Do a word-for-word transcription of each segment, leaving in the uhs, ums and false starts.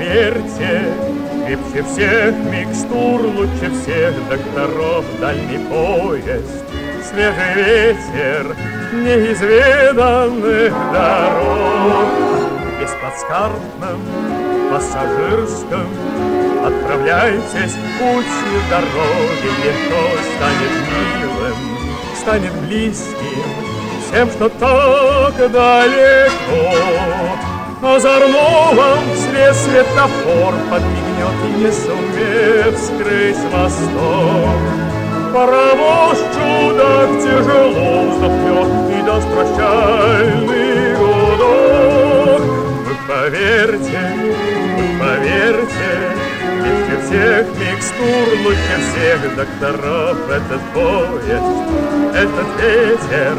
поверьте, крепче всех микстур, лучше всех докторов дальний поезд, свежий ветер неизведанных дорог. Без плацкартном, пассажирском отправляйтесь в путь дороги, легко станет милым, станет близким всем, что так далеко. Озорно вам вслед светофор подмигнет, и не сумев скрыть восток. Паровоз чудак тяжело вздохнет и даст прощальный гудок. Вы поверьте, вы поверьте, легче всех микстур, лучше всех докторов этот поезд, этот ветер,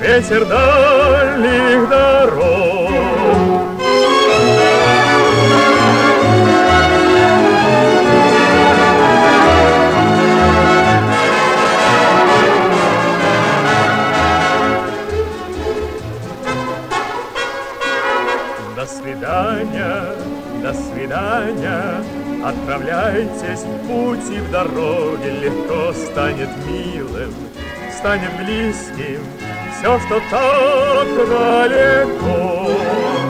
ветер дальних дорог. До свидания, до свидания, отправляйтесь в путь, и в дороге легко станет милым, станет близким все, что так далеко.